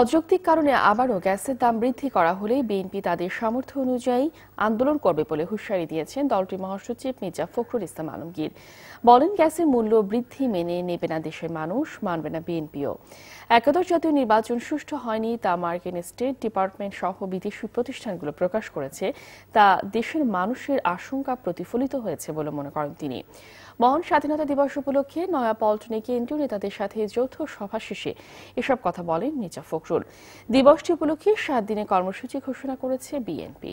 অযৌক্তিক কারণে আবারো গ্যাসের দাম বৃদ্ধি করা হলে বিএনপি তাদের সামর্থ্য অনুযায়ী আন্দোলন করবে বলে হুঁশিয়ারি দিয়েছেন দলটির মহাসচিব মির্জা ফখরুল ইসলাম আলমগীর। বলেন, গ্যাসের মূল্য বৃদ্ধি মেনে নেবে না দেশের মানুষ, মানবে না বিএনপিও। একাদশ জাতীয় নির্বাচন সুষ্ঠু হয়নি তা মার্কিন স্টেট ডিপার্টমেন্ট সহ বিদেশি প্রতিষ্ঠানগুলো প্রকাশ করেছে, তা দেশের মানুষের আশঙ্কা প্রতিফলিত হয়েছে বলে মনে করেন তিনি। মহান স্বাধীনতা দিবস উপলক্ষে নয়াপল্টনে কেন্দ্রীয় নেতাদের সাথে যৌথ সভা শেষে এসব কথা বলেন মির্জা ফখরুল। দিবসটি উপলক্ষে 7 দিনে কর্মসূচি ঘোষণা করেছে বিএনপি।